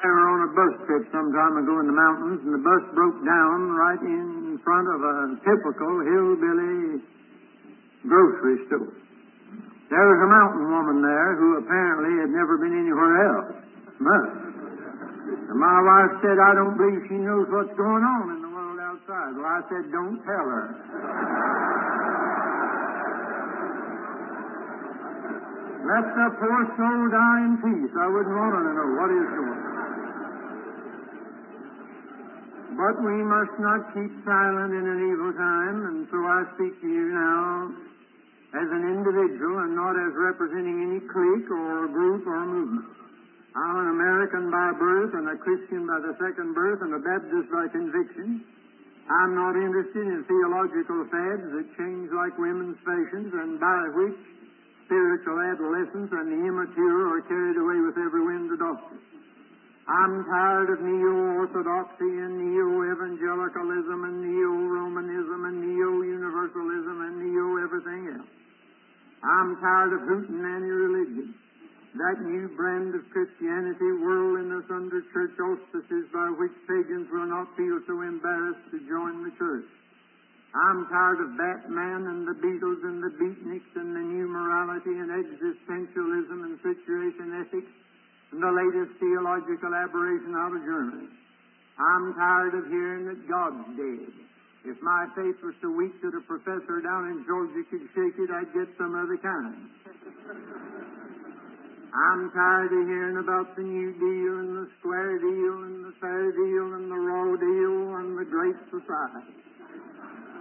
We were on a bus trip some time ago in the mountains, and the bus broke down right in front of a typical hillbilly grocery store. There was a mountain woman there who apparently had never been anywhere else. And my wife said, I don't believe she knows what's going on in the world outside. Well, I said, don't tell her. Let the poor soul die in peace. I wouldn't want her to know what is going on. But we must not keep silent in an evil time, and so I speak to you now as an individual and not as representing any clique or group or movement. I'm an American by birth and a Christian by the second birth and a Baptist by conviction. I'm not interested in theological fads that change like women's fashions and by which spiritual adolescents and the immature are carried away with every wind of doctrine. I'm tired of neo-orthodoxy and neo-evangelicalism and neo-Romanism and neo-universalism and neo-everything else. I'm tired of hootenanny religion. That new brand of Christianity whirling us under church auspices by which pagans will not feel so embarrassed to join the church. I'm tired of Batman and the Beatles and the beatniks and the new morality and existentialism and situation ethics and the latest theological aberration out of Germany. I'm tired of hearing that God's dead. If my faith was so weak that a professor down in Georgia could shake it, I'd get some other kind. I'm tired of hearing about the New Deal and the Square Deal and the Fair Deal and the Raw Deal and the Great Society.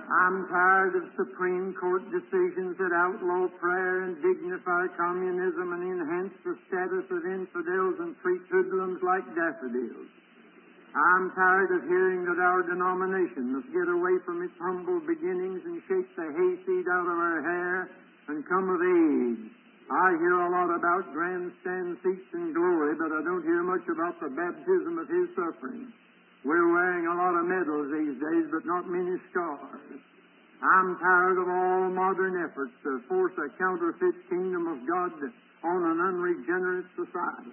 I'm tired of Supreme Court decisions that outlaw prayer and dignify communism and enhance the status of infidels and preach hoodlums like daffodils. I'm tired of hearing that our denomination must get away from its humble beginnings and shake the hayseed out of our hair and come of age. I hear a lot about grandstand seats and glory, but I don't hear much about the baptism of his suffering. We're wearing a lot of medals these days, but not many scars. I'm tired of all modern efforts to force a counterfeit kingdom of God on an unregenerate society.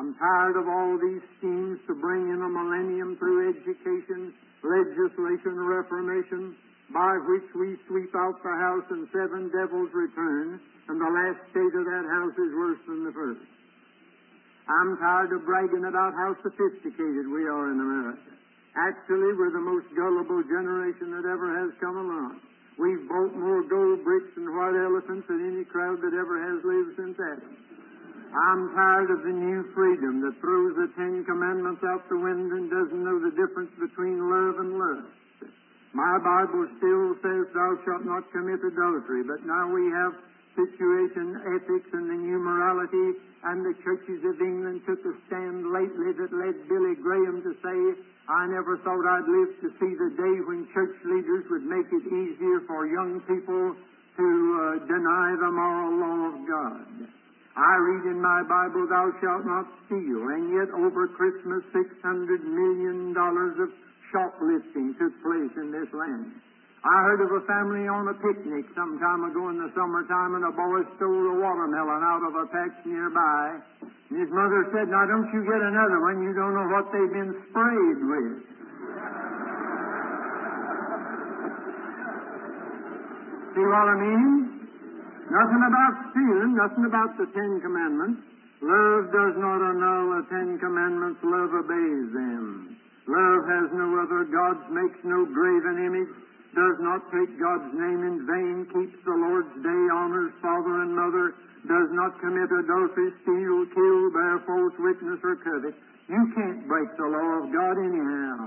I'm tired of all these schemes to bring in a millennium through education, legislation, reformation, by which we sweep out the house and seven devils return, and the last state of that house is worse than the first. I'm tired of bragging about how sophisticated we are in America. Actually, we're the most gullible generation that ever has come along. We've bought more gold bricks and white elephants than any crowd that ever has lived since Adam. I'm tired of the new freedom that throws the Ten Commandments out the window and doesn't know the difference between love and lust. My Bible still says, thou shalt not commit adultery, but now we have situation ethics and the new morality, and the churches of England took a stand lately that led Billy Graham to say, I never thought I'd live to see the day when church leaders would make it easier for young people to deny the moral law of God. I read in my Bible, thou shalt not steal, and yet over Christmas $600 million of shoplifting took place in this land. I heard of a family on a picnic some time ago in the summertime, and a boy stole a watermelon out of a patch nearby. And his mother said, now don't you get another one. You don't know what they've been sprayed with. See what I mean? Nothing about stealing, nothing about the Ten Commandments. Love does not annul the Ten Commandments. Love obeys them. Love has no other gods, makes no graven image, does not take God's name in vain, keeps the Lord's day, honors father and mother, does not commit adultery, steal, kill, bear false witness, or covet. You can't break the law of God anyhow.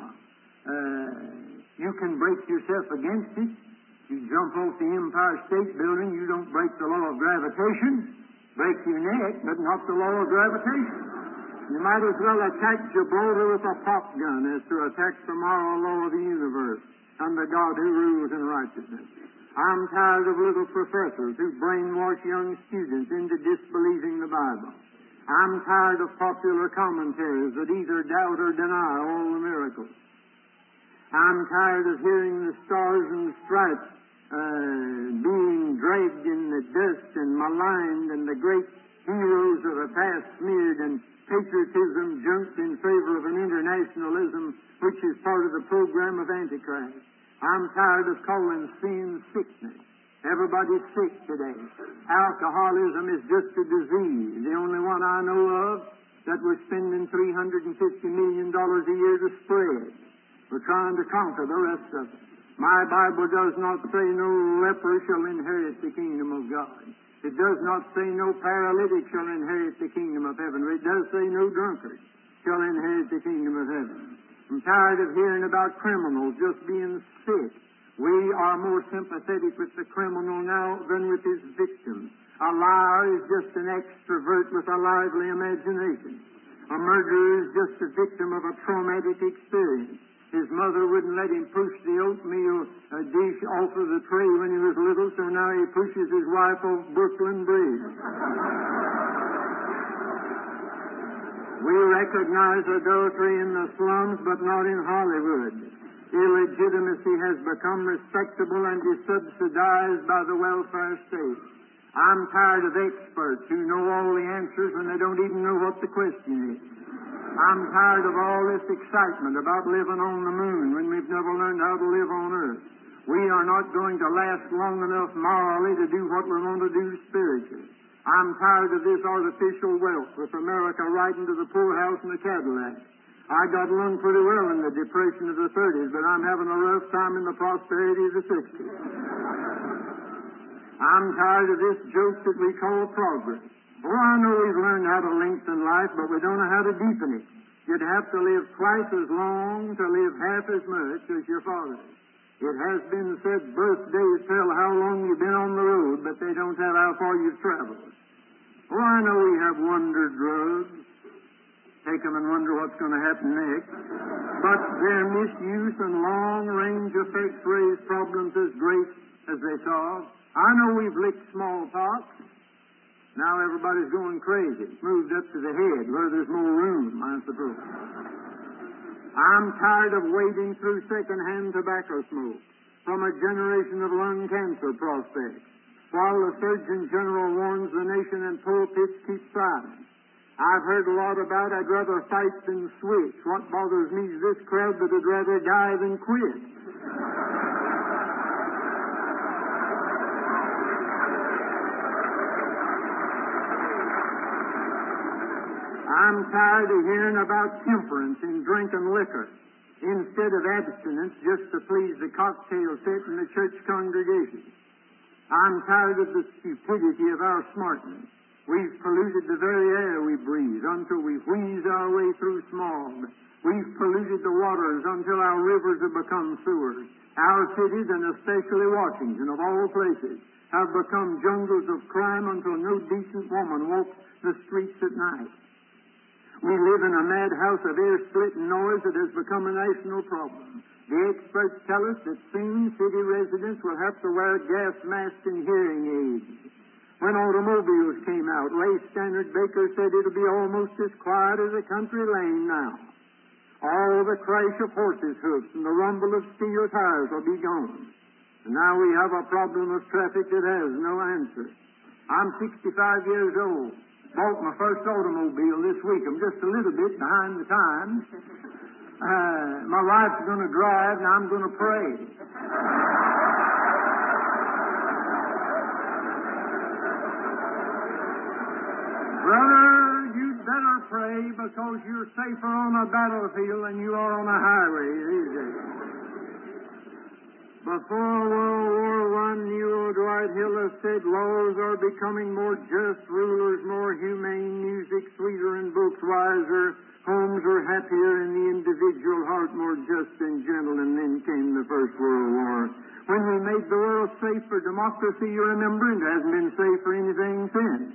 You can break yourself against it. You jump off the Empire State Building, you don't break the law of gravitation. Break your neck, but not the law of gravitation. You might as well attack Gibraltar with a pop gun as to attack the moral law of the universe and the God who rules in righteousness. I'm tired of little professors who brainwash young students into disbelieving the Bible. I'm tired of popular commentaries that either doubt or deny all the miracles. I'm tired of hearing the Stars and Stripes being dragged in the dust and maligned, and the great heroes of a past smeared and patriotism junked in favor of an internationalism which is part of the program of Antichrist. I'm tired of calling sin sickness. Everybody's sick today. Alcoholism is just a disease, the only one I know of that we're spending $350 million a year to spread. We're trying to conquer the rest of it. My Bible does not say no leper shall inherit the kingdom of God. It does not say no paralytic shall inherit the kingdom of heaven. It does say no drunkard shall inherit the kingdom of heaven. I'm tired of hearing about criminals just being sick. We are more sympathetic with the criminal now than with his victims. A liar is just an extrovert with a lively imagination. A murderer is just a victim of a traumatic experience. His mother wouldn't let him push the oatmeal dish off of the tray when he was little, so now he pushes his wife off Brooklyn Bridge. We recognize adultery in the slums, but not in Hollywood. Illegitimacy has become respectable and is subsidized by the welfare state. I'm tired of experts who know all the answers when they don't even know what the question is. I'm tired of all this excitement about living on the moon when we've never learned how to live on earth. We are not going to last long enough morally to do what we're going to do spiritually. I'm tired of this artificial wealth with America riding to the poorhouse in a Cadillac. I got along pretty well in the depression of the 30s, but I'm having a rough time in the prosperity of the 60s. I'm tired of this joke that we call progress. Oh, I know we've learned how to lengthen life, but we don't know how to deepen it. You'd have to live twice as long to live half as much as your father. It has been said birthdays tell how long you've been on the road, but they don't tell how far you've traveled. Oh, I know we have wonder drugs. Take them and wonder what's going to happen next. But their misuse and long-range effects raise problems as great as they solve. I know we've licked smallpox. Now everybody's going crazy. It's moved up to the head where there's more room, I suppose. I'm tired of wading through second-hand tobacco smoke from a generation of lung cancer prospects, while the Surgeon General warns the nation and pulpits keep silent. I've heard a lot about I'd rather fight than switch. What bothers me is this crowd that would rather die than quit. I'm tired of hearing about temperance in drinking liquor instead of abstinence just to please the cocktail set in the church congregation. I'm tired of the stupidity of our smartness. We've polluted the very air we breathe until we wheeze our way through smog. We've polluted the waters until our rivers have become sewers. Our cities, and especially Washington, of all places, have become jungles of crime until no decent woman walks the streets at night. We live in a madhouse of ear-splitting noise that has become a national problem. The experts tell us that soon city residents will have to wear gas masks and hearing aids. When automobiles came out, Ray Stannard Baker said it'll be almost as quiet as a country lane now. All the crash of horses' hoofs and the rumble of steel tires will be gone. And now we have a problem of traffic that has no answer. I'm 65 years old. Bought my first automobile this week. I'm just a little bit behind the times. My wife's going to drive, and I'm going to pray. Brother, you'd better pray because you're safer on a battlefield than you are on a highway these days. Before World War I, Neo Dwight Hill said laws are becoming more just, rulers more humane, music sweeter and books wiser, homes are happier and the individual heart more just and gentle. And then came the First World War. When we made the world safe for democracy, you remember, it hasn't been safe for anything since.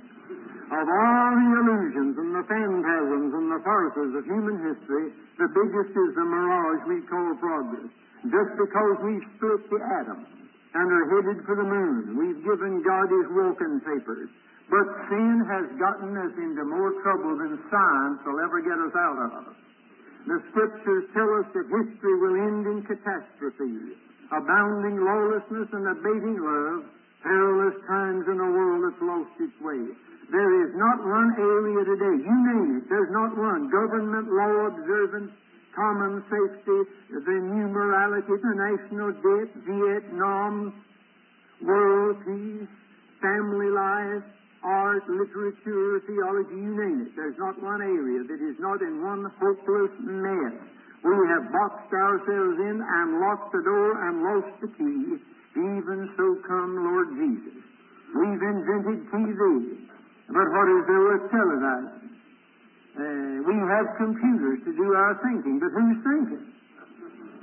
Of all the illusions and the phantasms and the farces of human history, the biggest is the mirage we call progress. Just because we've split the atom and are headed for the moon, we've given God his walking papers. But sin has gotten us into more trouble than science will ever get us out of. The Scriptures tell us that history will end in catastrophes, abounding lawlessness and abating love, perilous times in a world that's lost its way. There is not one area today, you name it, there's not one. Government, law observance, common safety, the new morality, the national debt, Vietnam, world peace, family life, art, literature, theology, you name it. There's not one area that is not in one hopeless mess. We have boxed ourselves in and locked the door and lost the key. Even so come Lord Jesus. We've invented TV. But what is there worth telling us? We have computers to do our thinking, but who's thinking?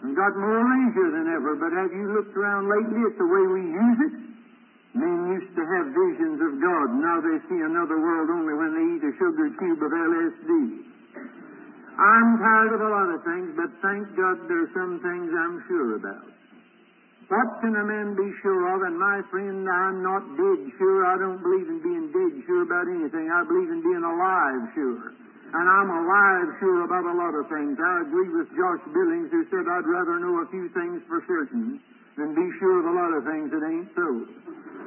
We've got more leisure than ever, but have you looked around lately at the way we use it? Men used to have visions of God. Now they see another world only when they eat a sugar cube of LSD. I'm tired of a lot of things, but thank God there's some things I'm sure about. What can a man be sure of? And my friend, I'm not dead sure. I don't believe in being dead sure about anything. I believe in being alive sure. And I'm alive sure about a lot of things. I agree with Josh Billings, who said, I'd rather know a few things for certain than be sure of a lot of things that ain't so.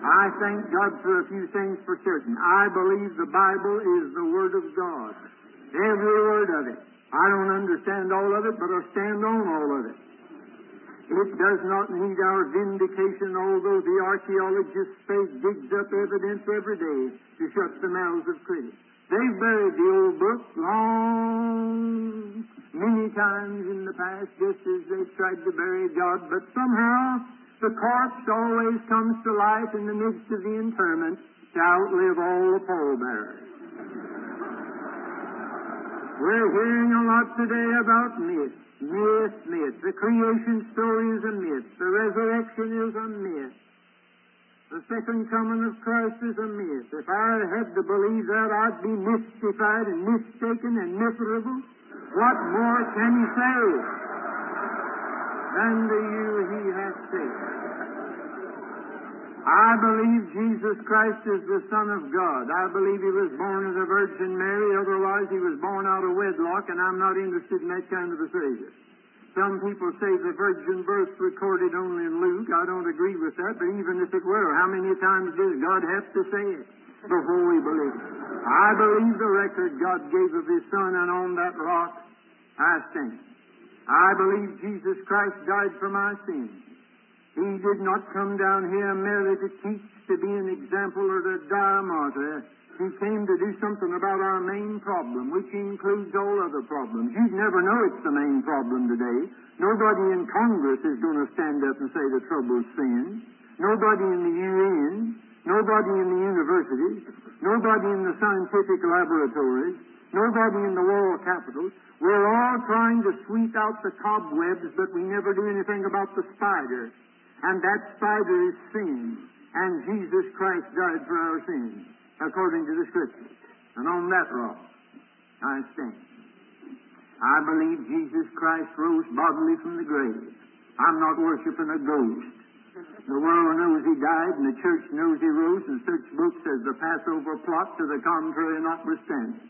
I thank God for a few things for certain. I believe the Bible is the Word of God. Every word of it. I don't understand all of it, but I stand on all of it. It does not need our vindication, although the archaeologists' faith digs up evidence every day to shut the mouths of critics. They've buried the old book long, many times in the past, just as they've tried to bury God, but somehow the corpse always comes to life in the midst of the interment to outlive all the pallbearers. We're hearing a lot today about myths. Myth. The creation story is a myth. The resurrection is a myth. The second coming of Christ is a myth. If I had to believe that, I'd be mystified and mistaken and miserable. What more can he say than to you he hath said? I believe Jesus Christ is the Son of God. I believe he was born of the Virgin Mary, otherwise he was born out of wedlock, and I'm not interested in that kind of a Savior. Some people say the virgin birth's recorded only in Luke. I don't agree with that, but even if it were, how many times does God have to say it before we believe it? I believe the record God gave of his Son, and on that rock I stand. I believe Jesus Christ died for my sins. He did not come down here merely to teach, to be an example, or to die a martyr. He came to do something about our main problem, which includes all other problems. You'd never know it's the main problem today. Nobody in Congress is going to stand up and say the trouble's sin. Nobody in the UN. Nobody in the universities. Nobody in the scientific laboratories. Nobody in the world capitals. We're all trying to sweep out the cobwebs, but we never do anything about the spider. And that spider is sin. And Jesus Christ died for our sins, according to the Scriptures. And on that rock, I stand. I believe Jesus Christ rose bodily from the grave. I'm not worshiping a ghost. The world knows he died, and the church knows he rose, and such books as the Passover plot to the contrary notwithstanding.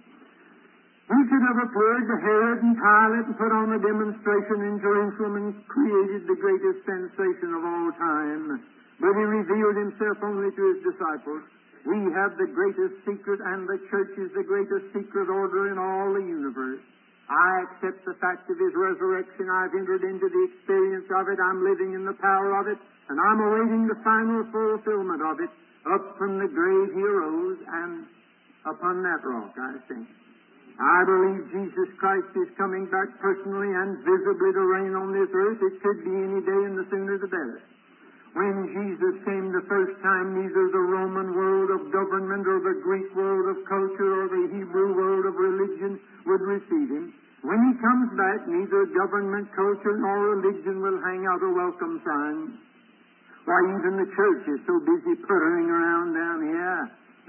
He could have appeared to Herod and Pilate and put on a demonstration in Jerusalem and created the greatest sensation of all time. But he revealed himself only to his disciples. We have the greatest secret, and the church is the greatest secret order in all the universe. I accept the fact of his resurrection. I've entered into the experience of it. I'm living in the power of it. And I'm awaiting the final fulfillment of it. Up from the grave he arose, and upon that rock I stand. I believe Jesus Christ is coming back personally and visibly to reign on this earth. It could be any day, and the sooner the better. When Jesus came the first time, neither the Roman world of government or the Greek world of culture or the Hebrew world of religion would receive him. When he comes back, neither government, culture, nor religion will hang out a welcome sign. Why, even the church is so busy puttering around down here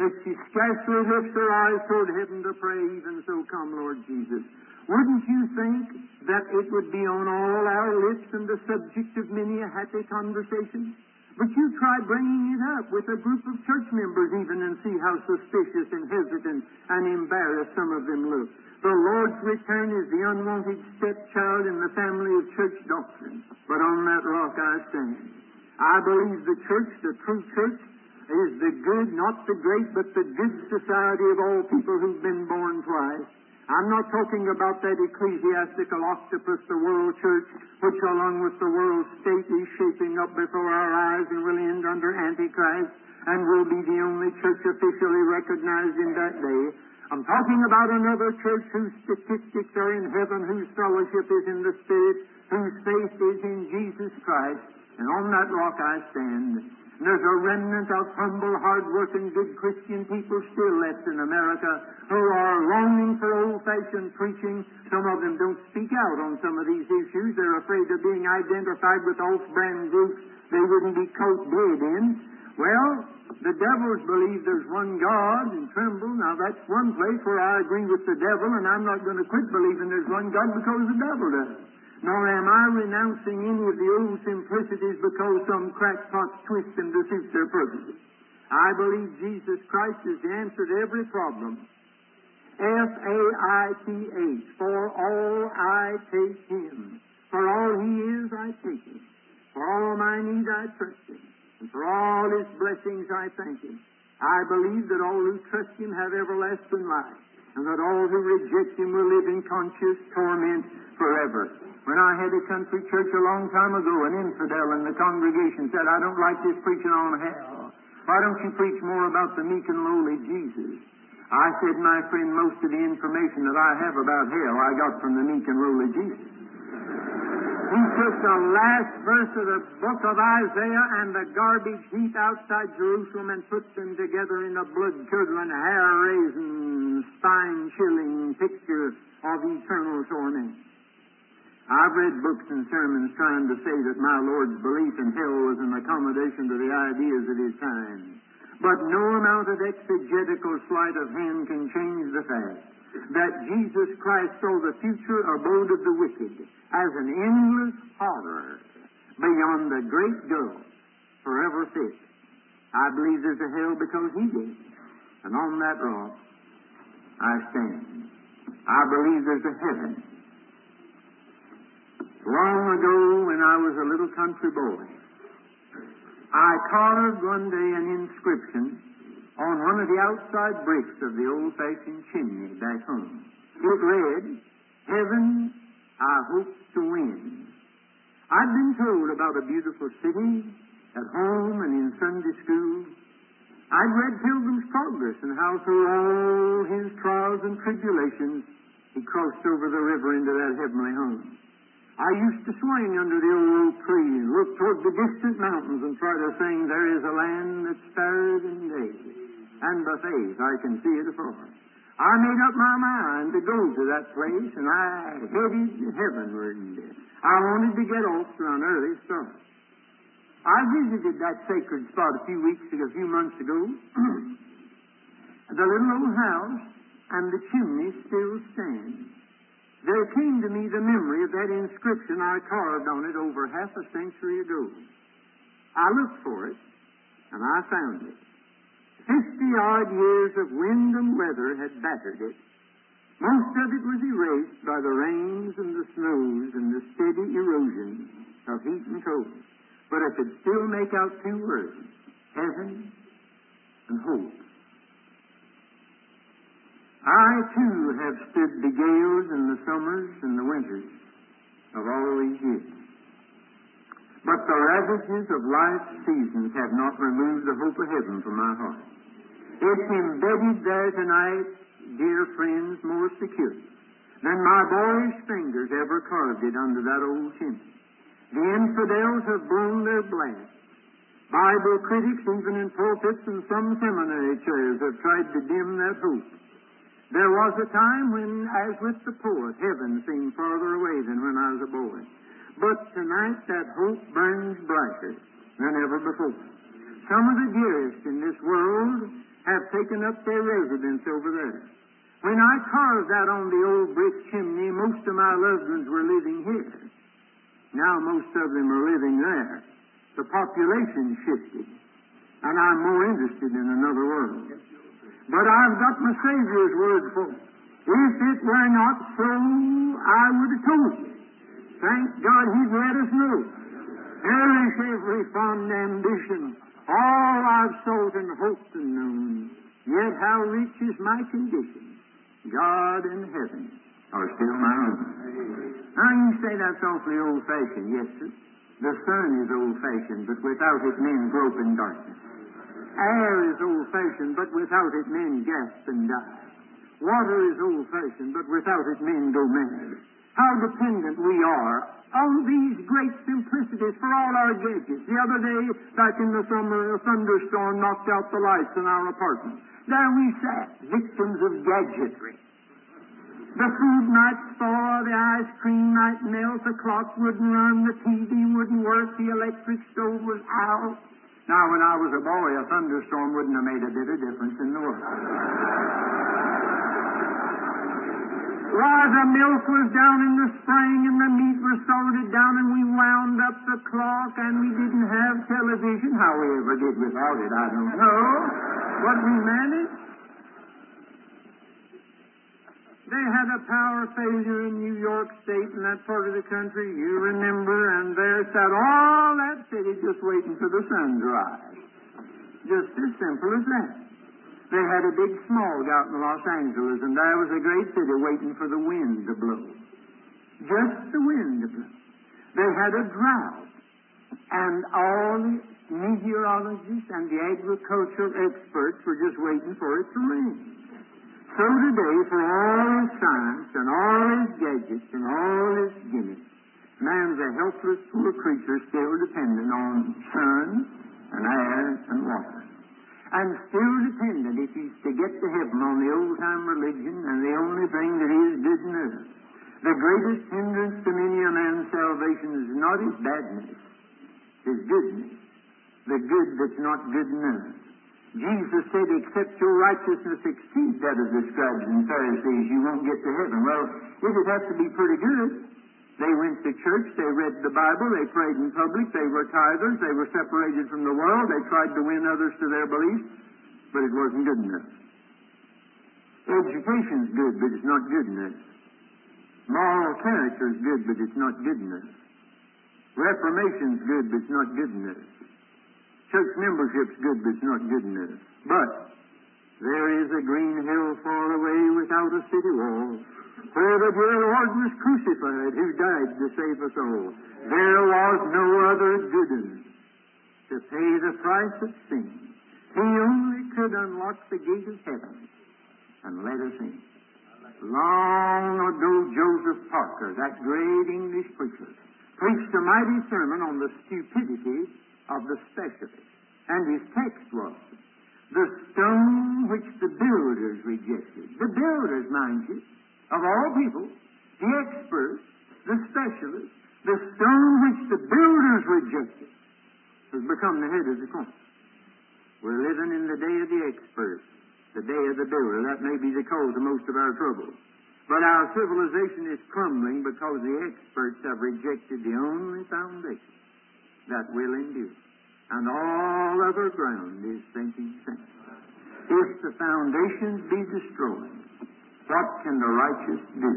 that she scarcely lifts her eyes toward heaven to pray, even so come, Lord Jesus. Wouldn't you think that it would be on all our lips and the subject of many a happy conversation? But you try bringing it up with a group of church members even, and see how suspicious and hesitant and embarrassed some of them look. The Lord's return is the unwanted stepchild in the family of church doctrine. But on that rock I stand. I believe the church, the true church, is the good, not the great, but the good society of all people who've been born twice. I'm not talking about that ecclesiastical octopus, the world church, which along with the world state is shaping up before our eyes and will end under Antichrist and will be the only church officially recognized in that day. I'm talking about another church whose statistics are in heaven, whose fellowship is in the Spirit, whose faith is in Jesus Christ. And on that rock I stand. And there's a remnant of humble, hard-working, good Christian people still left in America who are longing for old-fashioned preaching. Some of them don't speak out on some of these issues. They're afraid of being identified with off-brand groups they wouldn't be coat-dead in. Well, the devils believe there's one God and tremble. Now, that's one place where I agree with the devil, and I'm not going to quit believing there's one God because the devil does. Nor am I renouncing any of the old simplicities because some crackpots twist them to suit their purposes. I believe Jesus Christ is the answer to every problem. F-A-I-T-H. For all I take Him. For all He is, I take Him. For all my need, I trust Him. And for all His blessings, I thank Him. I believe that all who trust Him have everlasting life, and that all who reject Him will live in conscious torment forever. When I had a country church a long time ago, an infidel in the congregation said, "I don't like this preaching on hell. Why don't you preach more about the meek and lowly Jesus?" I said, "My friend, most of the information that I have about hell I got from the meek and lowly Jesus." He took the last verse of the book of Isaiah and the garbage heap outside Jerusalem and put them together in a blood-curdling, hair-raising, spine-chilling picture of eternal torment. I've read books and sermons trying to say that my Lord's belief in hell was an accommodation to the ideas of His time. But no amount of exegetical sleight of hand can change the fact that Jesus Christ saw the future abode of the wicked as an endless horror beyond the great goal, forever fixed. I believe there's a hell because He did. And on that rock I stand. I believe there's a heaven. Long ago, when I was a little country boy, I carved one day an inscription on one of the outside bricks of the old-fashioned chimney back home. It read, "Heaven, I hope to win." I'd been told about a beautiful city at home and in Sunday school. I'd read Pilgrim's Progress and how through all his trials and tribulations he crossed over the river into that heavenly home. I used to swing under the old oak tree and look toward the distant mountains and try to sing, "There is a land that's fairer than day, and by faith I can see it afar." I made up my mind to go to that place, and I headed heavenward. I wanted to get off to an early start. I visited that sacred spot a few months ago. The little old house and the chimney still stand. There came to me the memory of that inscription I carved on it over half a century ago. I looked for it, and I found it. 50-odd years of wind and weather had battered it. Most of it was erased by the rains and the snows and the steady erosion of heat and cold. But I could still make out two words, heaven and hope. I, too, have stood the gales and the summers and the winters of all these years. But the ravages of life's seasons have not removed the hope of heaven from my heart. It's embedded there tonight, dear friends, more secure than my boyish fingers ever carved it under that old chimney. The infidels have blown their blast. Bible critics, even in pulpits and some seminary chairs, have tried to dim that hope. There was a time when, as with the poet, heaven seemed farther away than when I was a boy. But tonight that hope burns brighter than ever before. Some of the dearest in this world have taken up their residence over there. When I carved that on the old brick chimney, most of my loved ones were living here. Now most of them are living there. The population shifted, and I'm more interested in another world. But I've got my Savior's word for it. If it were not so, I would have told you. Thank God He'd let us know. Perish every fond ambition, All I've sought and hoped and known, yet how rich is my condition. God and heaven are still my own. Now you say that's awfully old-fashioned. Yes, sir. The sun is old-fashioned, but without it men grope in darkness. Air is old-fashioned, but without it men gasp and die. Water is old-fashioned, but without it men go mad. How dependent we are on these great simplicities for all our gadgets. The other day, back in the summer, a thunderstorm knocked out the lights in our apartment. There we sat, victims of gadgetry. The food might thaw, the ice cream might melt, the clock wouldn't run, the TV wouldn't work, the electric stove was out. Now, when I was a boy, a thunderstorm wouldn't have made a bit of difference in the world. Why, the milk was down in the spring and the meat was salted down and we wound up the clock and we didn't have television. How we ever did without it, I don't know. But we managed. They had a power failure in New York State and that part of the country, you remember, and there sat all that city just waiting for the sun to rise. Just as simple as that. They had a big smog out in Los Angeles, and there was a great city waiting for the wind to blow. Just the wind to blow. They had a drought, and all the meteorologists and the agricultural experts were just waiting for it to rain. So today, for all his science and all his gadgets and all his gimmicks, man's a helpless poor creature still dependent on sun and air and water. And still dependent, if he's to get to heaven, on the old-time religion and the only thing that is good and earth. The greatest hindrance to many a man's salvation is not his badness, his goodness, the good that's not good enough. Jesus said, except your righteousness exceed that of the scribes and Pharisees, you won't get to heaven. Well, it'd have to be pretty good. They went to church, they read the Bible, they prayed in public, they were tithers, they were separated from the world, they tried to win others to their beliefs, but it wasn't good enough. Education's good, but it's not good enough. Moral character's good, but it's not good enough. Reformation's good, but it's not good enough. Church membership's good, but it's not good enough. But there is a green hill far away without a city wall, where the dear Lord was crucified, who died to save us all. There was no other gooden to pay the price of sin. He only could unlock the gate of heaven and let us in. Long ago, Joseph Parker, that great English preacher, preached a mighty sermon on the stupidity of the specialist. And his text was, the stone which the builders rejected. The builders, mind you, of all people, the experts, the specialists, the stone which the builders rejected has become the head of the corner. We're living in the day of the experts, the day of the builder. That may be the cause of most of our trouble. But our civilization is crumbling because the experts have rejected the only foundation that will endure. And all other ground is sinking sand. If the foundations be destroyed, what can the righteous do?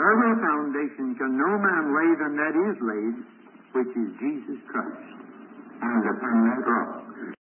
Other foundation can no man lay than that is laid, which is Jesus Christ. And upon that rock